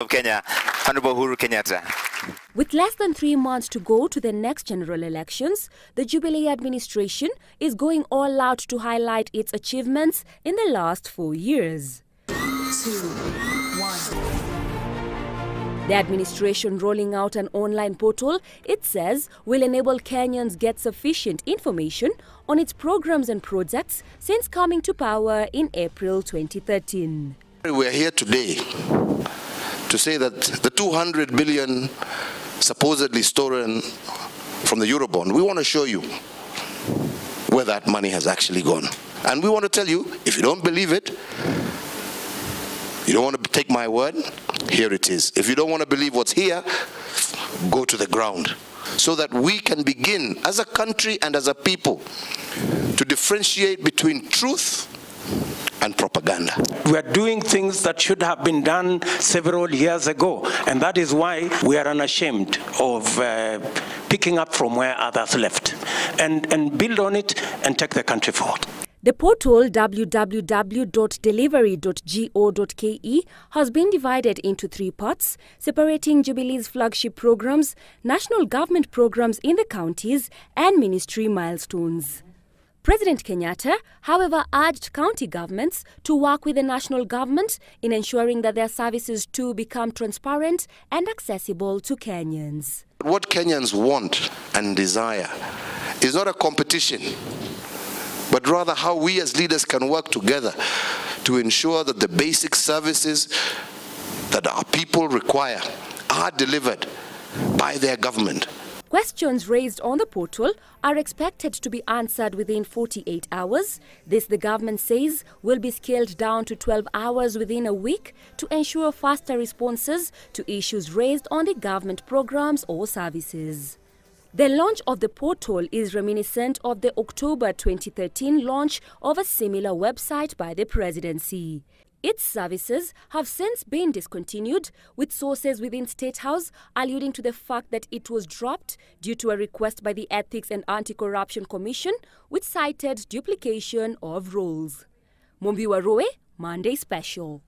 of Kenya, Honorable Uhuru Kenyatta. With less than 3 months to go to the next general elections, the Jubilee administration is going all out to highlight its achievements in the last 4 years. 2, 1. The administration rolling out an online portal it says will enable Kenyans get sufficient information on its programs and projects since coming to power in April 2013. We are here today to say that the 200 billion supposedly stolen from the Eurobond, we want to show you where that money has actually gone. And we want to tell you, if you don't believe it, you don't want to take my word, here it is. If you don't want to believe what's here, go to the ground. So that we can begin, as a country and as a people, to differentiate between truth and propaganda. We are doing things that should have been done several years ago, and that is why we are unashamed of picking up from where others left and build on it and take the country forward. The portal www.delivery.go.ke has been divided into 3 parts, separating Jubilee's flagship programs, national government programs in the counties, and ministry milestones. President Kenyatta, however, urged county governments to work with the national government in ensuring that their services too become transparent and accessible to Kenyans. What Kenyans want and desire is not a competition, but rather how we as leaders can work together to ensure that the basic services that our people require are delivered by their government. Questions raised on the portal are expected to be answered within 48 hours. This, the government says, will be scaled down to 12 hours within a week to ensure faster responses to issues raised on the government programs or services. The launch of the portal is reminiscent of the October 2013 launch of a similar website by the presidency. Its services have since been discontinued, with sources within State House alluding to the fact that it was dropped due to a request by the Ethics and Anti-Corruption Commission, which cited duplication of roles. Mumbi Waruwe, Monday Special.